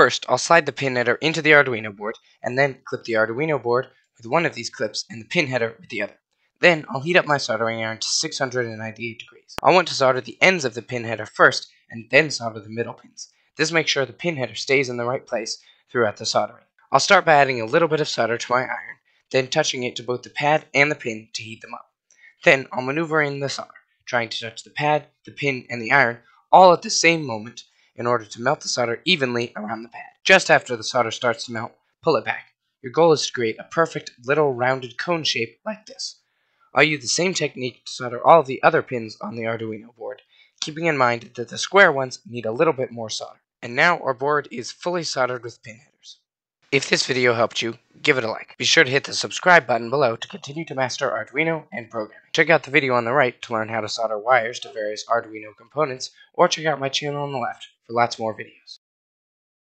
First, I'll slide the pin header into the Arduino board, and then clip the Arduino board with one of these clips and the pin header with the other. Then, I'll heat up my soldering iron to 698 degrees. I want to solder the ends of the pin header first, and then solder the middle pins. This makes sure the pin header stays in the right place throughout the soldering. I'll start by adding a little bit of solder to my iron, then touching it to both the pad and the pin to heat them up. Then, I'll maneuver in the solder, trying to touch the pad, the pin, and the iron all at the same moment, in order to melt the solder evenly around the pad. Just after the solder starts to melt, pull it back. Your goal is to create a perfect little rounded cone shape like this. I'll use the same technique to solder all of the other pins on the Arduino board, keeping in mind that the square ones need a little bit more solder. And now our board is fully soldered with pin headers. If this video helped you, give it a like. Be sure to hit the subscribe button below to continue to master Arduino and programming. Check out the video on the right to learn how to solder wires to various Arduino components, or check out my channel on the left for lots more videos.